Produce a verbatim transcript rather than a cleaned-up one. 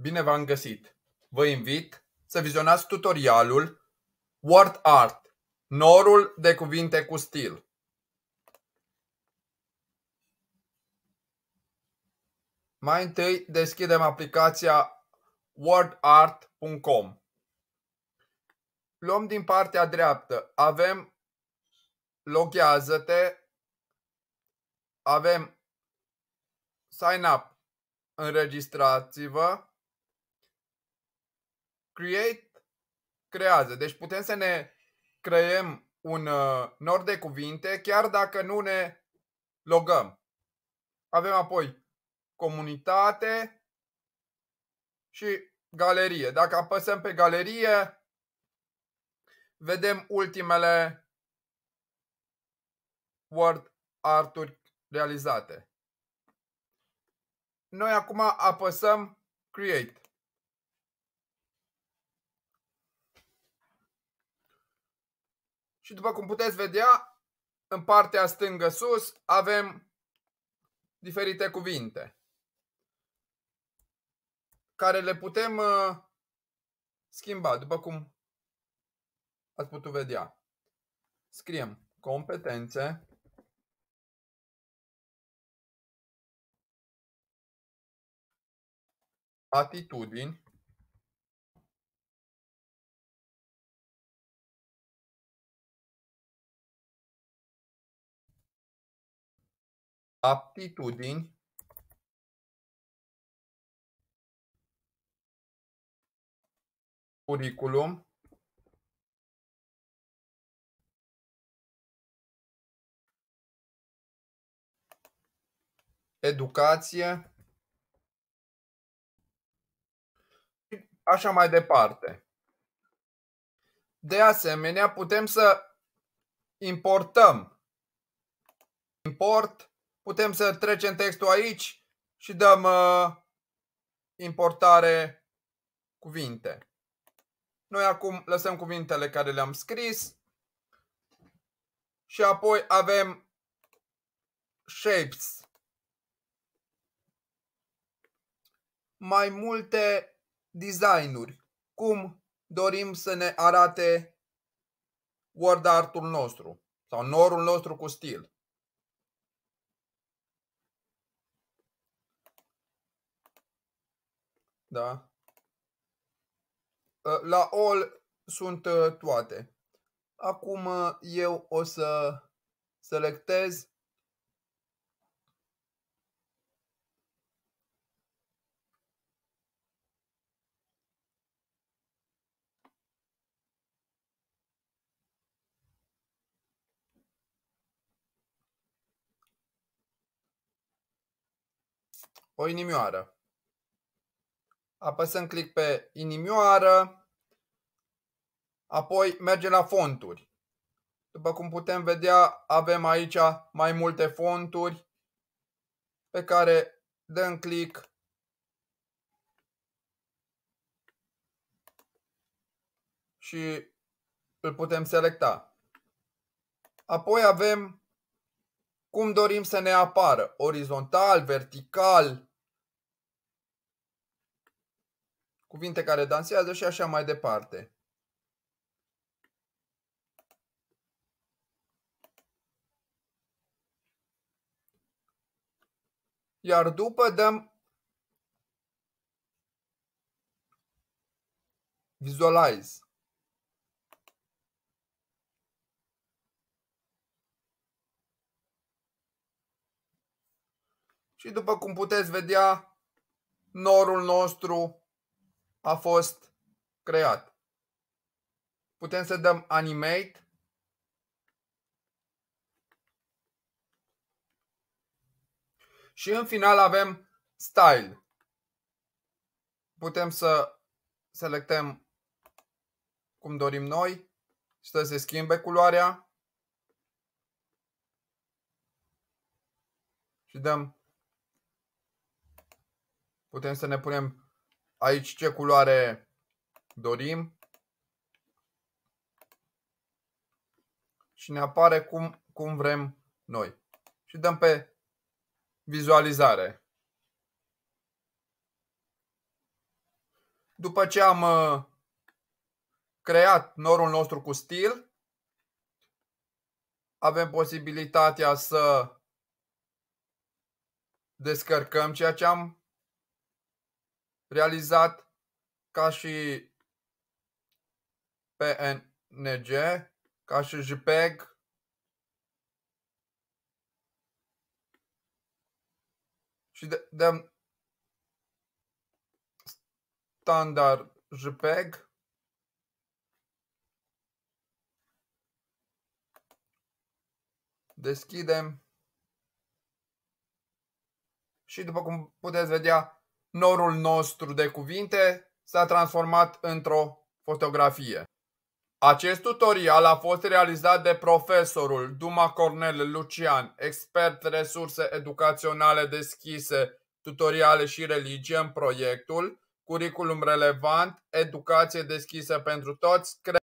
Bine v-am găsit! Vă invit să vizionați tutorialul Word Art, norul de cuvinte cu stil. Mai întâi deschidem aplicația word art punct com. Luăm din partea dreaptă, avem Loghează-te, avem Sign Up, înregistrați-vă, Create, creează. Deci putem să ne creăm un uh, nor de cuvinte chiar dacă nu ne logăm. Avem apoi comunitate și galerie. Dacă apăsăm pe galerie, vedem ultimele word art-uri realizate. Noi acum apăsăm Create. Și după cum puteți vedea, în partea stângă sus avem diferite cuvinte care le putem uh, schimba, după cum ați putut vedea. Scriem competențe. Atitudini, aptitudini, curriculum, educație, așa mai departe. De asemenea, putem să importăm. Import, putem să trecem textul aici și dăm uh, importare cuvinte. Noi acum lăsăm cuvintele care le-am scris și apoi avem shapes. Mai multe designuri, cum dorim să ne arate word art-ul nostru sau norul nostru cu stil. Da. La all sunt toate. Acum eu o să selectez o inimioară. Apăsăm click pe inimioară. Apoi mergem la fonturi. După cum putem vedea, avem aici mai multe fonturi pe care dăm click. Și îl putem selecta. Apoi avem cum dorim să ne apară. Orizontal, vertical, cuvinte care dansează și așa mai departe. Iar după dăm Visualize. Și după cum puteți vedea, norul nostru a fost creat. Putem să dăm animate. Și în final avem style. Putem să selectăm cum dorim noi și să se schimbe culoarea. Și dăm. Putem să ne punem aici ce culoare dorim și ne apare cum, cum vrem noi. Și dăm pe vizualizare. După ce am creat norul nostru cu stil, avem posibilitatea să descărcăm ceea ce am realizat ca și P N G, ca și JPEG. Și de, de standard JPEG. Deschidem. Și după cum puteți vedea, norul nostru de cuvinte s-a transformat într-o fotografie. Acest tutorial a fost realizat de profesorul Duma Cornel-Lucian, expert resurse educaționale deschise, tutoriale și religie în proiectul Curriculum relevant, educație deschisă pentru toți.